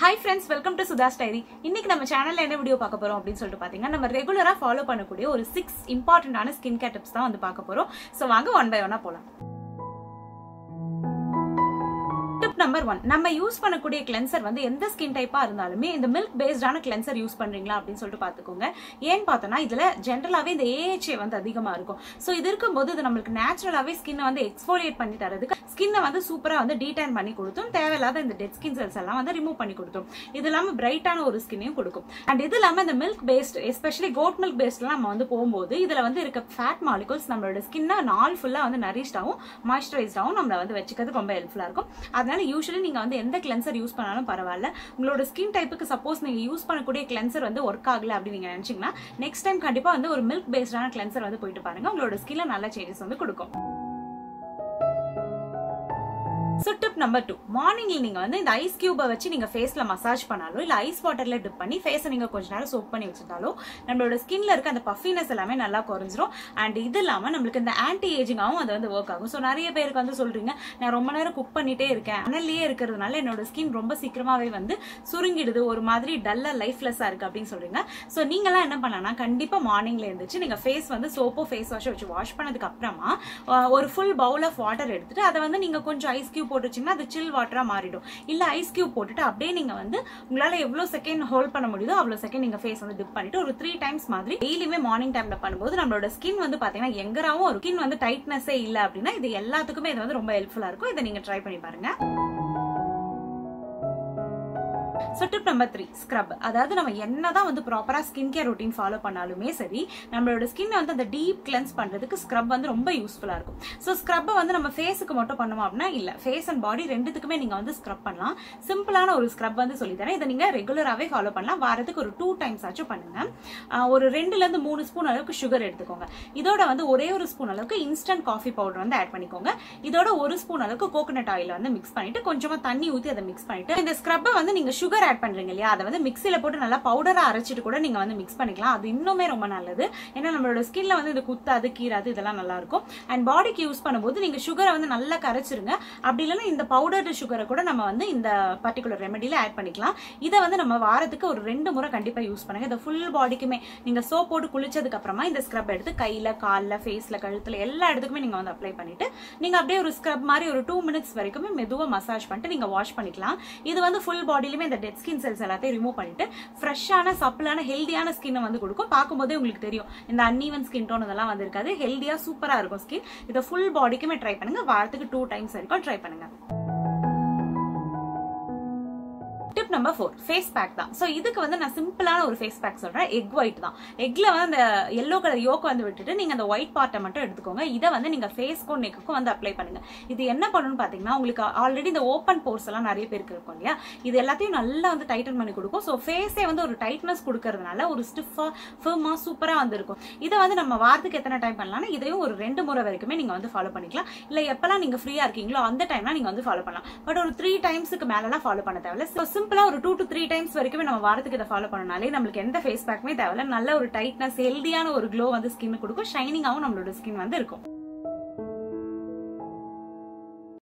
Hi friends, welcome to Sudha's Diary. Today we will see what video we will see in our channel. We will follow regularly 6 important skincare tips. So let's go one by one. Number 1, நம்ம use பண்ணக்கூடிய cleanser வந்து எந்த skin டைப்பா இருந்தாலுமே இந்த milk based ஆன cleanser use பண்றீங்களா அப்படினு சொல்லிட்டு பாத்துக்கோங்க. ஏன் பார்த்தனா இதுல ஜெனரலாவே இந்த AHA வந்து அதிகமா இருக்கும். சோ இது இருக்கும்போது இது நமக்கு நேச்சுரலாவே ஸ்கின்னை வந்து எக்ஸ்ஃபோலியேட் பண்ணி தரதுக்கு ஸ்கின்னை வந்து சூப்பரா வந்து டீடான் பண்ணி கொடுத்தும் தேவையில்லாத இந்த டெட் ஸ்கின் செல்ஸ் எல்லாம் வந்து ரிமூவ் பண்ணி கொடுத்தும். இதெல்லாம் பிரைட்டான ஒரு ஸ்கின்னையும் கொடுக்கும். அண்ட் இதெல்லாம் இந்த milk based especially goat milk based நம்ம வந்து போயும்போது இதல வந்து இருக்க ஃபேட் மாலிகுல்ஸ் நம்மளோட ஸ்கின்னை நாள் ஃபுல்லா வந்து nourished ஆவும் moisturized ஆவும் நம்மள வந்து வெச்சிக்கிறது ரொம்ப ஹெல்ப்ஃபுல்லா இருக்கும். அதனால usually நீங்க வந்து எந்த cleanser யூஸ் பண்ணாலும் பரவாயில்லை உங்களோட skin type க்கு suppose நீங்க யூஸ் பண்ணக்கூடிய cleanser வந்து வர்க் ஆகல அப்படி நீங்க நினைச்சீங்கன்னா next time கண்டிப்பா வந்து ஒரு milk based ஆன cleanser வந்து போயிட்டு பாருங்க உங்களோட skinல நல்ல changes வந்து கொடுக்கும். So tip number 2, morning நீங்க வந்து இந்த ஐஸ் கியூபை வச்சு நீங்க ஃபேஸ்ல மசாஜ் பண்ணாலோ இல்ல ஐஸ் வாட்டர்ல டிப் பண்ணி ஃபேஸை நீங்க கொஞ்ச நேரம் சோப் பண்ணி வச்சிட்டாலோ நம்மளோட ஸ்கின்ல இருக்க அந்த பஃபினஸ் எல்லாமே நல்லா குறஞ்சிரும். அண்ட் இது இல்லாம நமக்கு இந்த ஆன்டி ஏஜிங்காவும் அது வந்து வர்க் ஆகும். சோ நிறைய பேருக்கு வந்து சொல்றீங்க நான் ரொம்ப நேரம் குக் பண்ணிட்டே இருக்கேன் அனல்லியே இருக்கிறதுனால என்னோட ஸ்கின் ரொம்ப சீக்கிரமாவே வந்து சுருங்கிடுது ஒரு மாதிரி டல்லா லைஃப்லெஸ்ஸா இருக்கு அப்படினு சொல்றீங்க. சோ நீங்க எல்லாம் என்ன பண்ணலாம்னா கண்டிப்பா மார்னிங்ல எழுந்திருச்சு நீங்க ஃபேஸ் வந்து சோப்போ ஃபேஸ் வாஷோ வச்சு வாஷ் பண்ணதுக்கு அப்புறமா ஒரு ஃபுல் பவுல் ஆஃப் வாட்டர் எடுத்துட்டு அதை வந்து நீங்க கொஞ்சம் ஐஸ் கியூப் போட்டுச்சினா அது chill water-ஆ மாறிடும். இல்ல ஐஸ் கியூப் போட்டுட்டு அப்படியே நீங்க வந்து உங்களால எவ்வளவு செகண்ட் ஹோல்ட் பண்ண முடியுதோ அவ்வளவு செகண்ட் நீங்க ஃபேஸ் வந்து டிப் பண்ணிட்டு ஒரு 3 டைம்ஸ் மாதிரி டெய்லியுமே மார்னிங் டைம்ல பண்ணும்போது நம்மளோட ஸ்கின் வந்து பாத்தீங்கன்னா எங்கராவும் ஒரு ஸ்கின் வந்து டைட்னஸே இல்ல அப்படினா இது எல்லாத்துக்குமே இது வந்து ரொம்ப ஹெல்ப்ஃபுல்லா இருக்கும். இத நீங்க ட்ரை பண்ணி பாருங்க. So tip number 3, scrub. அதாவது நம்ம என்னதான் வந்து ப்ராப்பரா ஸ்கின் கேர் ரொட்டீன் ஃபாலோ பண்ணாலுமே சரி நம்மளோட ஸ்கின்னை வந்து அந்த டீப் கிளென்ஸ் பண்றதுக்கு ஸ்க்ரப் வந்து ரொம்ப யூஸ்ஃபுல்லா இருக்கும். ஸோ ஸ்க்ரப்பை வந்து நம்ம ஃபேஸுக்கு மட்டும் பண்ணுவோம் அப்படின்னா இல்ல ஃபேஸ் அண்ட் பாடி ரெண்டுத்துக்குமே நீங்க வந்து ஸ்க்ரப் பண்ணலாம். சிம்பிளான ஒரு ஸ்க்ரப் வந்து சொல்லித்தரேன். இதை நீங்க ரெகுலராகவே ஃபாலோ பண்ணலாம். வாரத்துக்கு ஒரு 2 டைம்ஸ் ஆச்சும் பண்ணுங்க. ஒரு 2-3 ஸ்பூன் அளவுக்கு சுகர் எடுத்துக்கோங்க. இதோட வந்து ஒரே ஒரு ஸ்பூன் அளவுக்கு இன்ஸ்டன்ட் காஃபி பவுடர் வந்து ஆட் பண்ணிக்கோங்க. இதோட ஒரு ஸ்பூன் அளவுக்கு கோகனட் ஆயில் வந்து மிக்ஸ் பண்ணிட்டு கொஞ்சமா தண்ணி ஊற்றி அதை மிக்ஸ் பண்ணிட்டு இந்த ஸ்க்ரப்பை வந்து நீங்க சுகர் ஆட் பண்றீங்க இல்லையா அதை வந்து மிக்ஸில போட்டு நல்லா பவுடரா அரைச்சிட்டு கூட நீங்க வந்து மிக்ஸ் பண்ணிக்கலாம். அது இன்னுமே ரொம்ப நல்லது. ஏன்னா நம்மளோட ஸ்கின்ல வந்து இது குத்தாது கீராது இதெல்லாம் நல்லா இருக்கும். அண்ட் பாடிக்கு யூஸ் பண்ணும்போது நீங்க சுகரை வந்து நல்லா கரைச்சிருங்க. அப்படி இல்லைன்னா இந்த பவுடர்டு சுகரை கூட நம்ம வந்து இந்த பர்டிகுலர் ரெமெடியில ஆட் பண்ணிக்கலாம். இதை வந்து நம்ம வாரத்துக்கு ஒரு 2 முறை கண்டிப்பா யூஸ் பண்ணுங்க. இந்த ஃபுல் பாடிக்குமே நீங்க சோப் போட்டு குளிச்சதுக்கு அப்புறமா இந்த ஸ்க்ரப் எடுத்து கையில கால்ல ஃபேஸ்ல கழுத்துல எல்லா இடத்துக்குமே நீங்க வந்து அப்ளை பண்ணிட்டு நீங்க அப்படியே ஒரு ஸ்க்ரப் மாதிரி ஒரு 2 மினிட்ஸ் வரைக்குமே மெதுவா மசாஜ் பண்ணிட்டு நீங்க வாஷ் பண்ணிக்கலாம். இது வந்து ஃபுல் பாடியிலுமே இந்த டெட் ஸ்கின் செல்ஸ் எல்லாத்தையும் ரிமூவ் பண்ணிட்டு ஃப்ரெஷ்ஷான சப்பிளான ஹெல்தியான ஸ்கின் வந்து கொடுக்கும். பார்க்கும்போதே உங்களுக்கு தெரியும் இந்த அன்ஈவன் ஸ்கின் டோன் இதெல்லாம் வந்து இருக்காது. ஹெல்தியா சூப்பரா இருக்கும் ஸ்கின். இதை ஃபுல் பாடிக்குமே ட்ரை பண்ணுங்க. வாரத்துக்கு 2 டைம்ஸ் வரைக்கும் ட்ரை பண்ணுங்க. Tip number 4, face pack தான். ஸோ இதுக்கு வந்து நான் சிம்பிளான ஒரு ஃபேஸ் பேக் சொல்றேன். எக் ஒயிட் தான். எக்ல வந்து அந்த எல்லோ கலர் யோக்கு வந்து விட்டுட்டு நீங்க அந்த ஒயிட் பார்ட்டை மட்டும் எடுத்துக்கோங்க. இதை வந்து நீங்க ஃபேஸ்க்கும் நெக்குக்கும் வந்து அப்ளை பண்ணுங்க. இது என்ன பண்ணணும்னு பாத்தீங்கன்னா உங்களுக்கு ஆல்ரெடி இந்த ஓப்பன் போர்ஸ் எல்லாம் நிறைய பேருக்கு இருக்கும் இல்லையா இது எல்லாத்தையும் நல்லா வந்து டைட்டன் பண்ணி கொடுக்கும். ஸோ ஃபேஸே வந்து ஒரு டைட்னஸ் கொடுக்கறதுனால ஒரு ஸ்டிஃபா ஃபிர்மா சூப்பரா வந்து இருக்கும். இதை வந்து நம்ம வாரத்துக்கு எத்தனை டைம் பண்ணலாம்னா இதையும் ஒரு 2 முறை வரைக்குமே நீங்க வந்து ஃபாலோ பண்ணிக்கலாம். இல்ல எப்பெல்லாம் நீங்க ஃப்ரீயா இருக்கீங்களோ அந்த டைம்லாம் நீங்க வந்து ஃபாலோ பண்ணலாம். பட் ஒரு 3 டைம்ஸ்க்கு மேலாம் ஃபாலோ பண்ண தேவையில்ல. ஒரு 2-3 டைம்ஸ் வரைக்கும் நம்ம வாரத்துக்கு இதை ஃபாலோ பண்ணனாலே நம்மளுக்கு எந்த ஃபேஸ் பேக்குமே தேவையில்ல. நல்ல ஒரு டைட்னஸ் ஹெல்தியான ஒரு க்ளோ வந்து ஸ்கின் கொடுக்கும். ஷைனிங்காகவும் நம்மளோட ஸ்கின் வந்து இருக்கும்.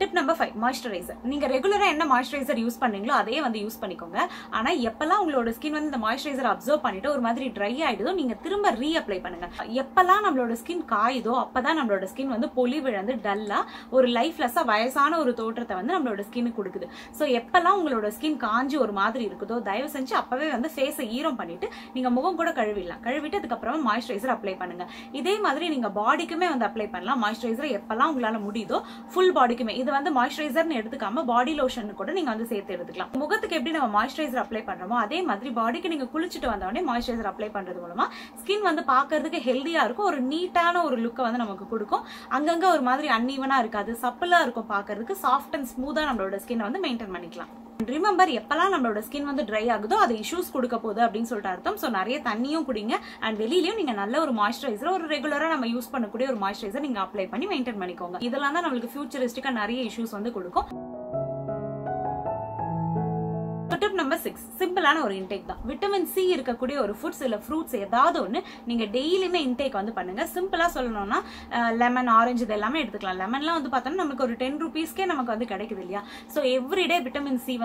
Tip number 5, moisturizer. நீங்க ரெகுலரா என்ன moisturizer யூஸ் பண்றீங்களோ அதே வந்து யூஸ் பண்ணிக்கோங்க. ஆனா எப்பலாம் உங்களோட ஸ்கின் வந்து இந்த moisturizer absorb பண்ணிட்டு ஒரு மாதிரி dry ஆயிடுதோ நீங்க திரும்ப ரீஅப்ளை பண்ணுங்க. எப்பலாம் நம்மளோட ஸ்கின் காயுதோ அப்பதான் நம்மளோட ஸ்கின் வந்து பொலி விழுந்து டல்லா ஒரு லைஃப்லெஸ்ஸா வயசான ஒரு தோற்றத்தை வந்து நம்மளோட ஸ்கின் கொடுக்குது. சோ எப்பலாம் உங்களோட ஸ்கின் காஞ்சி ஒரு மாதிரி இருக்குதோ தயவு செஞ்சு அப்பவே வந்து ஃபேஸை ஈரம் பண்ணிட்டு நீங்க முகம் கூட கழுவிடலாம். கழுவிட்டு அதுக்கப்புறமா மாய்ஸ்சரைசர் அப்ளை பண்ணுங்க. இதே மாதிரி நீங்க பாடிக்குமே வந்து அப்ளை பண்ணலாம். மாய்ஸ்சரைசரை எப்பலாம் உங்களால முடியுதோ ஃபுல் பாடிக்குமே இது வந்து மாய்ஸ்சரைசர்னு எடுத்துக்காம பாடி லோஷன் கூட நீங்க வந்து சேர்த்து எடுத்துக்கலாம். முகத்துக்கு எப்படி நம்ம மாய்ஸ்சரைசர் அப்ளை பண்றோமோ அதே மாதிரி பாடிக்கு நீங்க குளிச்சுட்டு வந்தவொடனே மாய்ஸ்சரைசர் அப்ளை பண்றது மூலமா ஸ்கின் வந்து பாக்குறதுக்கு ஹெல்தியா இருக்கும். ஒரு நீட்டான ஒரு லுக்கை வந்து நமக்கு கொடுக்கும். அங்கங்க ஒரு மாதிரி அன்இவனா இருக்காது. சப்பலா இருக்கும் பாக்குறதுக்கு. சாஃப்ட் அண்ட் ஸ்மூத்தா நம்மளோட ஸ்கின் வந்து மெயின்டைன் பண்ணிக்கலாம். ரிமெம்பர் எப்பெல்லாம் நம்மளோட ஸ்கின் வந்து ட்ரை ஆகுதோ அது இஷ்யூஸ் கொடுக்க போகுது அப்படின்னு சொல்லிட்டு அர்த்தம். ஸோ நிறைய தண்ணியும் குடிங்க. அண்ட் வெளியிலயும் நீங்க நல்ல ஒரு மாய்ஸ்சரைசர் ஒரு ரெகுலரா நம்ம யூஸ் பண்ணக்கூடிய ஒரு மாய்ஸ்சரைசர் நீங்க அப்ளை பண்ணி மெயின்டைன் பண்ணிக்கோங்க. இதெல்லாம் தான் நம்மளுக்கு ஃபியூச்சரிஸ்டிக்கா நிறைய இஷ்யூஸ் வந்து கொடுக்கும். tip number 6. Simple intake. Vitamin C is a foods or fruits. You can do daily intake. Simple as lemon, orange, lemon. We 10 rupees. So every day vitamin C.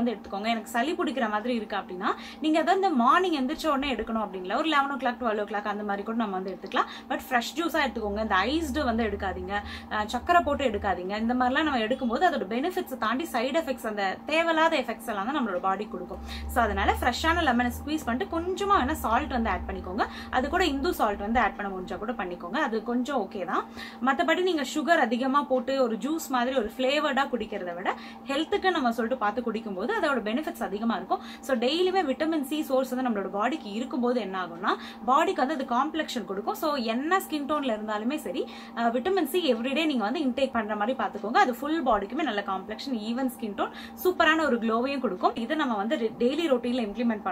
Sali pudikra madri irukku appadina neenga adha the morning endicha odane edukanum appadingala or 11 o'clock 12 o'clock andha mari kodu nama vandu eduthukla but fresh juice ah edukonga and iced vandu edukadinga chakkara potu edukadinga indha mari la nama edukumbodhu adoda benefits taandi side effects andha thevalada effects alla nammaloda body kudukum so adanal fresh ana lemon squeeze pannittu konjama vena salt vandu add panikonga adu kuda indu salt vandu add panna munja kuda panikonga adu konjam okay da mathapadi neenga sugar adhigama potu or juice madri or flavored ah kudikirada vida health ku nama solittu paathu kudikumbodhu adoda benefits so daily vitamin C source in our body body the complexion so enna skin tone vitamin C every day intake full body complexion even skin tone super glow daily routine implement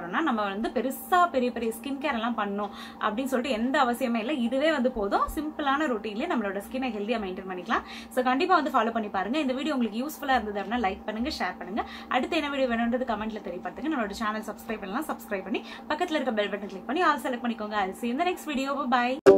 skin care simple routine skin healthy maintain so follow video useful like share comment la theriyapathuka nammaloda channel subscribe panna subscribe panni pakkatla iruka bell button click panni all select panikonga I'll see you in the next video bye bye.